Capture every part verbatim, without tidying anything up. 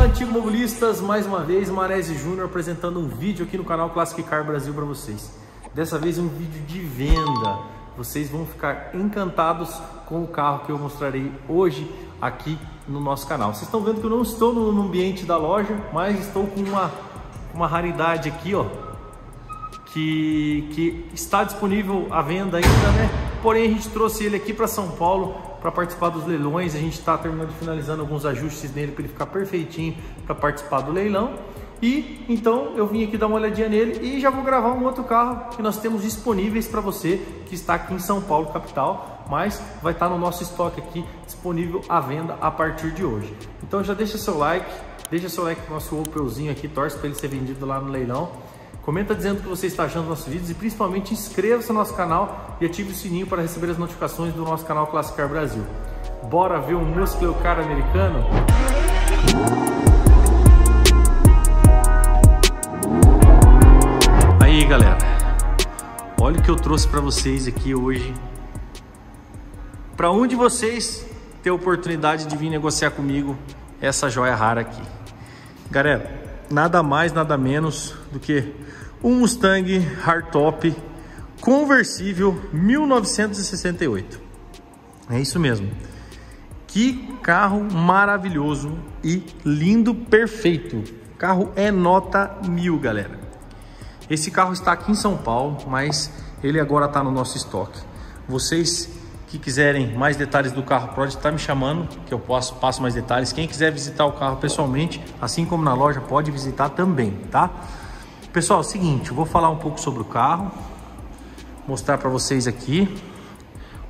Antigomobilistas, mais uma vez, Mareze Júnior apresentando um vídeo aqui no canal Classic Car Brasil para vocês. Dessa vez um vídeo de venda. Vocês vão ficar encantados com o carro que eu mostrarei hoje aqui no nosso canal. Vocês estão vendo que eu não estou no ambiente da loja, mas estou com uma, uma raridade aqui, ó, que, que está disponível à venda ainda, né? Porém, a gente trouxe ele aqui para São Paulo para participar dos leilões. A gente está terminando, finalizando alguns ajustes nele para ele ficar perfeitinho para participar do leilão. E então eu vim aqui dar uma olhadinha nele e já vou gravar um outro carro que nós temos disponíveis para você que está aqui em São Paulo, capital, mas vai estar no nosso estoque aqui disponível à venda a partir de hoje. Então já deixa seu like, deixa seu like pro nosso Opelzinho aqui, torce para ele ser vendido lá no leilão. Comenta dizendo o que você está achando dos nossos vídeos e principalmente inscreva-se no nosso canal e ative o sininho para receber as notificações do nosso canal Classic Car Brasil. Bora ver um muscle car americano? Aí galera, olha o que eu trouxe para vocês aqui hoje. Para um de vocês ter a oportunidade de vir negociar comigo essa joia rara aqui. Galera, nada mais, nada menos do que um Mustang Hardtop conversível mil novecentos e sessenta e oito. É isso mesmo. Que carro maravilhoso e lindo, perfeito. O carro é nota mil, galera. Esse carro está aqui em São Paulo, mas ele agora está no nosso estoque. Vocês que quiserem mais detalhes do carro, pode estar me chamando, que eu posso, passo mais detalhes. Quem quiser visitar o carro pessoalmente, assim como na loja, pode visitar também, tá? Pessoal, é o seguinte, eu vou falar um pouco sobre o carro, mostrar para vocês aqui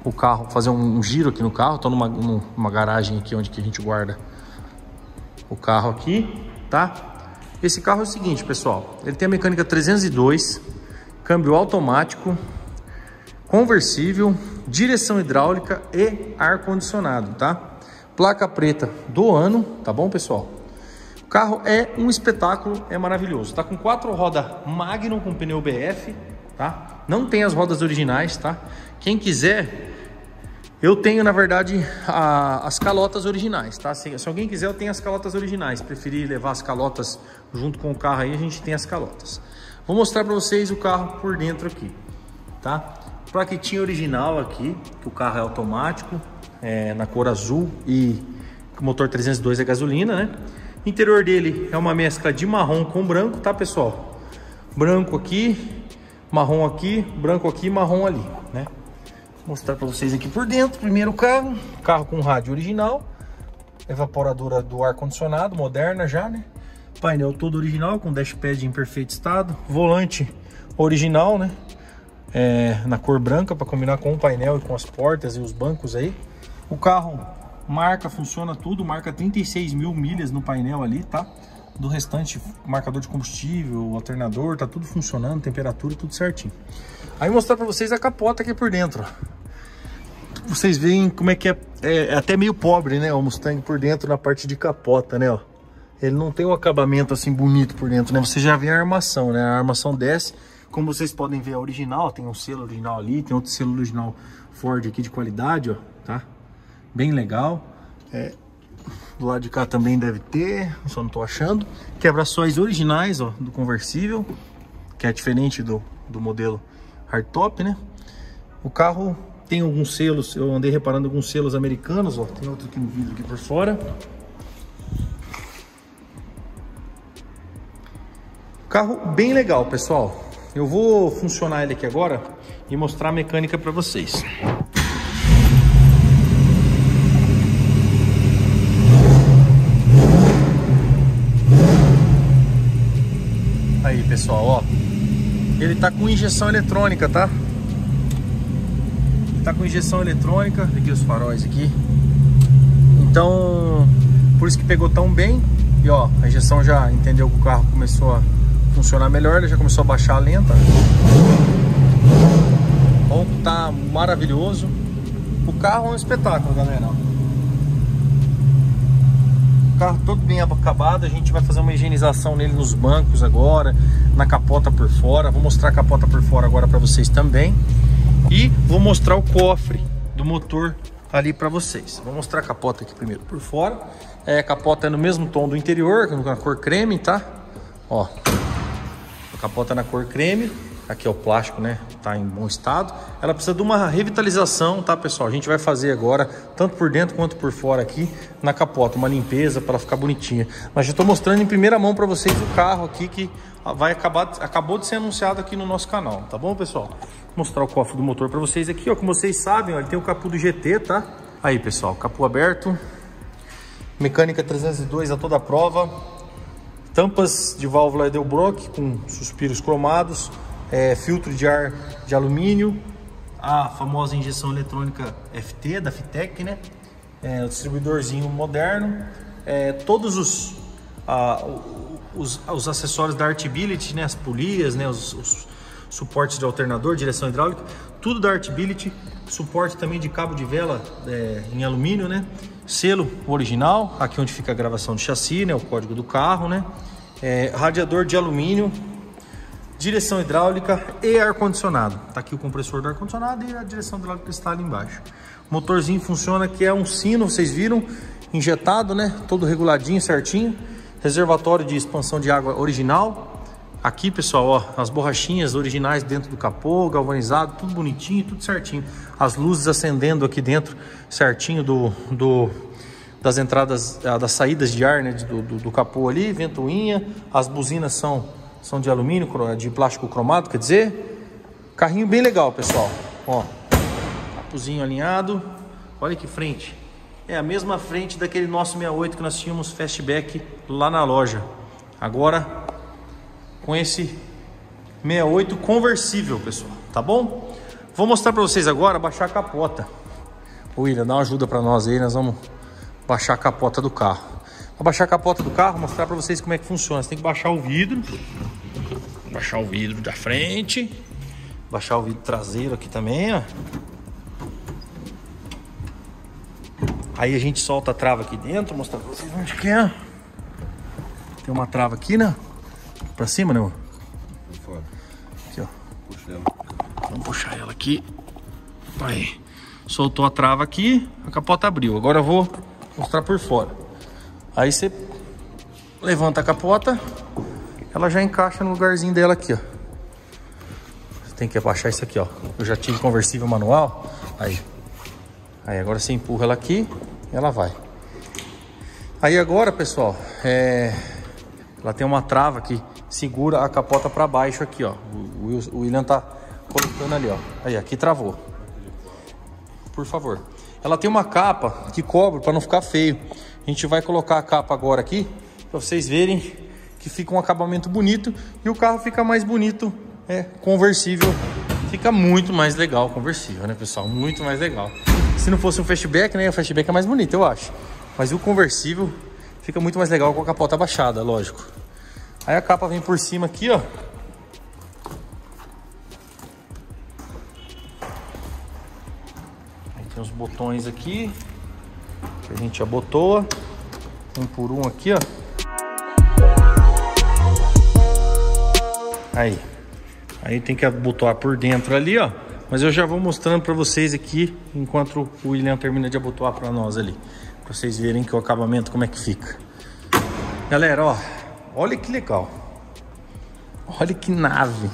o carro, fazer um, um giro aqui no carro. Estou numa, numa garagem aqui onde que a gente guarda o carro aqui, tá? Esse carro é o seguinte, pessoal, ele tem a mecânica trezentos e dois, câmbio automático, conversível, direção hidráulica e ar-condicionado, tá? Placa preta do ano, tá bom, pessoal? O carro é um espetáculo, é maravilhoso. Tá com quatro rodas Magnum com pneu B F, tá? Não tem as rodas originais, tá? Quem quiser, eu tenho, na verdade, a, as calotas originais, tá? Se, se alguém quiser, eu tenho as calotas originais. Preferi levar as calotas junto com o carro aí, a gente tem as calotas. Vou mostrar pra vocês o carro por dentro aqui, tá? Plaquetinha original aqui, que o carro é automático, é, na cor azul e o motor trezentos e dois é gasolina, né? O interior dele é uma mescla de marrom com branco, tá, pessoal? Branco aqui, marrom aqui, branco aqui, marrom ali, né? Vou mostrar para vocês aqui por dentro, primeiro carro, carro com rádio original, evaporadora do ar-condicionado, moderna já, né? Painel todo original, com dashpad em perfeito estado, volante original, né? É, na cor branca para combinar com o painel e com as portas e os bancos aí. O carro marca, funciona tudo, marca trinta e seis mil milhas no painel ali, tá? Do restante, marcador de combustível, alternador, tá tudo funcionando, temperatura, tudo certinho. Aí vou mostrar para vocês a capota aqui por dentro. Vocês veem como é que é, é até meio pobre, né? O Mustang por dentro na parte de capota, né? Ó, ele não tem um acabamento assim bonito por dentro, né? Você já vê a armação, né? A armação desce. Como vocês podem ver, a original, tem um selo original ali, tem outro selo original Ford aqui de qualidade, ó, tá? Bem legal. É, do lado de cá também deve ter, só não tô achando. Quebra-sóis originais, ó, do conversível, que é diferente do, do modelo Hardtop, né? O carro tem alguns selos, eu andei reparando alguns selos americanos, ó. Tem outro aqui no vidro aqui por fora. Carro bem legal, pessoal. Eu vou funcionar ele aqui agora e mostrar a mecânica para vocês. Aí, pessoal, ó. Ele tá com injeção eletrônica, tá? Tá com injeção eletrônica, aqui os faróis aqui. Então, por isso que pegou tão bem. E ó, a injeção já entendeu que o carro começou a funcionar melhor, ele já começou a baixar a lenta. Bom, tá maravilhoso. O carro é um espetáculo, galera. O carro todo bem acabado. A gente vai fazer uma higienização nele nos bancos agora, na capota por fora. Vou mostrar a capota por fora agora para vocês também. E vou mostrar o cofre do motor ali para vocês. Vou mostrar a capota aqui primeiro por fora. É, a capota é no mesmo tom do interior, na cor creme, tá? Ó, a capota é na cor creme. Aqui é o plástico, né? Tá em bom estado. Ela precisa de uma revitalização, tá, pessoal? A gente vai fazer agora, tanto por dentro quanto por fora aqui, na capota, uma limpeza para ela ficar bonitinha. Mas já tô mostrando em primeira mão para vocês o carro aqui que vai acabar, acabou de ser anunciado aqui no nosso canal, tá bom, pessoal? Vou mostrar o cofre do motor para vocês aqui, ó. Como vocês sabem, ó, ele tem o capô do G T, tá? Aí, pessoal, capô aberto. Mecânica trezentos e dois a toda a prova. Tampas de válvula Edelbrock com suspiros cromados. É, filtro de ar de alumínio, a famosa injeção eletrônica F T da Fitec, né? É, o distribuidorzinho moderno, é, todos os, ah, os, os acessórios da Artibility, né? As polias, né? Os, os suportes de alternador, direção hidráulica, tudo da Artibility, suporte também de cabo de vela é, em alumínio, né? Selo original, aqui onde fica a gravação de chassi, né? O código do carro, né? É, radiador de alumínio, direção hidráulica e ar-condicionado. Tá aqui o compressor do ar-condicionado e a direção hidráulica está ali embaixo. O motorzinho funciona, que é um sino, vocês viram, injetado, né? Todo reguladinho, certinho. Reservatório de expansão de água original. Aqui, pessoal, ó, as borrachinhas originais dentro do capô, galvanizado, tudo bonitinho, tudo certinho. As luzes acendendo aqui dentro, certinho do... do das entradas, das saídas de ar, né? Do, do, do capô ali, ventoinha. As buzinas são... são de alumínio, de plástico cromado, quer dizer, carrinho bem legal, pessoal. Ó, capuzinho alinhado, olha que frente. É a mesma frente daquele nosso sessenta e oito que nós tínhamos fastback lá na loja. Agora, com esse sessenta e oito conversível, pessoal, tá bom? Vou mostrar pra vocês agora, baixar a capota. Ô, William, dá uma ajuda pra nós aí, nós vamos baixar a capota do carro. Vou baixar a capota do carro, mostrar para vocês como é que funciona. Você tem que baixar o vidro, baixar o vidro da frente, baixar o vidro traseiro aqui também, ó. Aí a gente solta a trava aqui dentro, mostrar para vocês onde que é. Tem uma trava aqui, né? Para cima, né? Aqui, ó. Puxa ela. Vamos puxar ela aqui. Aí. Soltou a trava aqui, a capota abriu. Agora eu vou mostrar por fora. Aí você levanta a capota, ela já encaixa no lugarzinho dela aqui, ó. Você tem que abaixar isso aqui, ó. Eu já tive conversível manual, aí. Aí agora você empurra ela aqui e ela vai. Aí agora, pessoal, é... ela tem uma trava que segura a capota para baixo aqui, ó. O, o, o William tá colocando ali, ó. Aí, aqui travou. Por favor. Ela tem uma capa que cobre para não ficar feio. A gente vai colocar a capa agora aqui para vocês verem que fica um acabamento bonito e o carro fica mais bonito, é conversível. Fica muito mais legal conversível, né, pessoal? Muito mais legal. Se não fosse um fastback, né? O fastback é mais bonito, eu acho. Mas o conversível fica muito mais legal com a capota abaixada, lógico. Aí a capa vem por cima aqui, ó. Tem os botões aqui, que a gente abotoa, um por um aqui, ó. Aí, aí tem que abotoar por dentro ali, ó. Mas eu já vou mostrando pra vocês aqui, enquanto o William termina de abotoar pra nós ali. Pra vocês verem que o acabamento, como é que fica. Galera, ó, olha que legal. Olha que nave.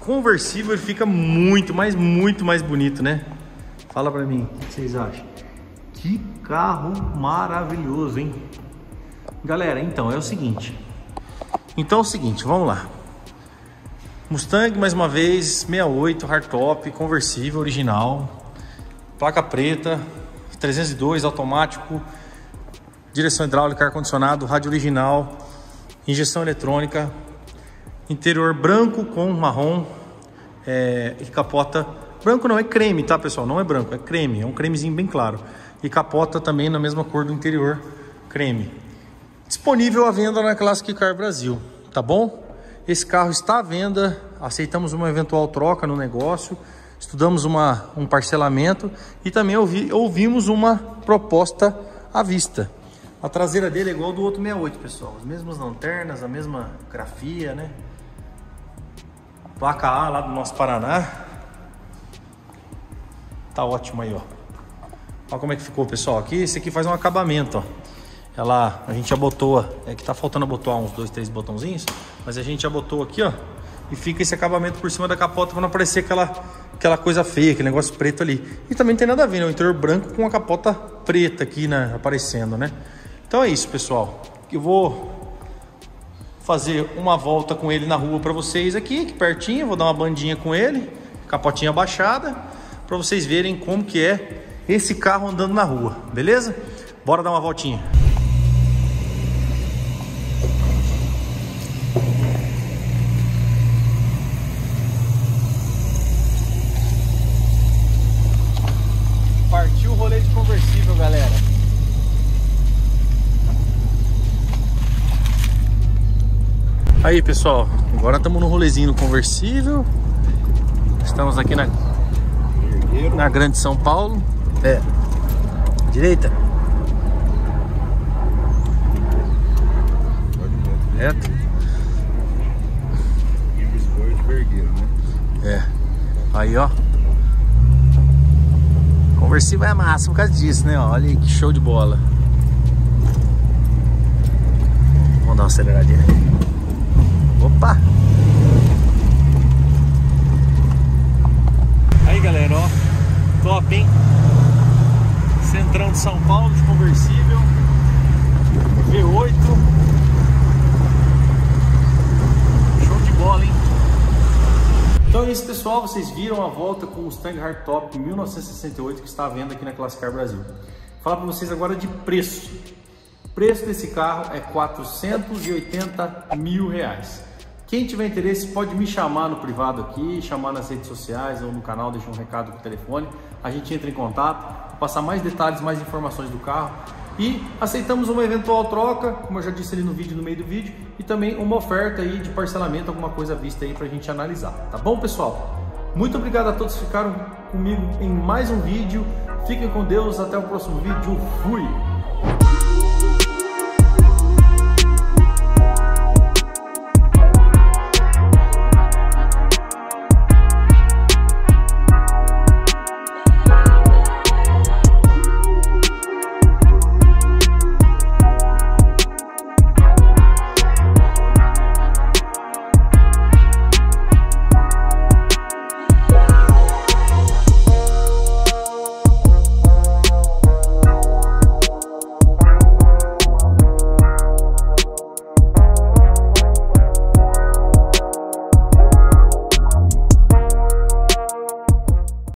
Conversível, ele fica muito, mas muito mais bonito, né? Fala pra mim, o que vocês acham? Que carro maravilhoso, hein? Galera, então, é o seguinte. Então é o seguinte, vamos lá. Mustang, mais uma vez, sessenta e oito, hardtop, conversível, original. Placa preta, trezentos e dois, automático. Direção hidráulica, ar-condicionado, rádio original. Injeção eletrônica. Interior branco com marrom é, e capota... Branco não, é creme, tá, pessoal? Não é branco, é creme. É um cremezinho bem claro. E capota também na mesma cor do interior, creme. Disponível à venda na Classic Car Brasil, tá bom? Esse carro está à venda. Aceitamos uma eventual troca no negócio. Estudamos uma, um parcelamento. E também ouvi, ouvimos uma proposta à vista. A traseira dele é igual ao do outro sessenta e oito, pessoal. As mesmas lanternas, a mesma grafia, né? Placa A lá do nosso Paraná. tá ótimo aí, ó. Olha como é que ficou, pessoal. Aqui, esse aqui faz um acabamento, ó. Ela, a gente abotoa, é que tá faltando abotoar uns dois, três botãozinhos, mas a gente abotoa aqui, ó, e fica esse acabamento por cima da capota pra não aparecer aquela, aquela coisa feia, aquele negócio preto ali. E também não tem nada a ver, né? O interior branco com a capota preta aqui, né? Aparecendo, né? Então é isso, pessoal. Eu vou fazer uma volta com ele na rua pra vocês aqui, aqui pertinho. Eu vou dar uma bandinha com ele, capotinha baixada, pra vocês verem como que é esse carro andando na rua, beleza? Bora dar uma voltinha. Partiu o rolê de conversível, galera. Aí, pessoal, agora estamos no rolezinho no conversível. Estamos aqui na na Grande São Paulo. É. Direita. Reto. É. Aí, ó. Conversível é massa por causa disso, né? Olha aí, que show de bola. Vamos dar uma aceleradinha. Opa! Aí, galera, ó. Top, hein? Centrão de São Paulo, de conversível V oito. Show de bola, hein? Então é isso, pessoal. Vocês viram a volta com o Mustang Hardtop mil novecentos e sessenta e oito que está à venda aqui na Classic Car Brasil. Vou falar para vocês agora de preço. O preço desse carro é quatrocentos e oitenta mil reais. Quem tiver interesse pode me chamar no privado aqui, chamar nas redes sociais ou no canal, deixa um recado com o telefone. A gente entra em contato, vou passar mais detalhes, mais informações do carro. E aceitamos uma eventual troca, como eu já disse ali no vídeo, no meio do vídeo. E também uma oferta aí de parcelamento, alguma coisa à vista aí pra gente analisar. Tá bom, pessoal? Muito obrigado a todos que ficaram comigo em mais um vídeo. Fiquem com Deus, até o próximo vídeo. Fui!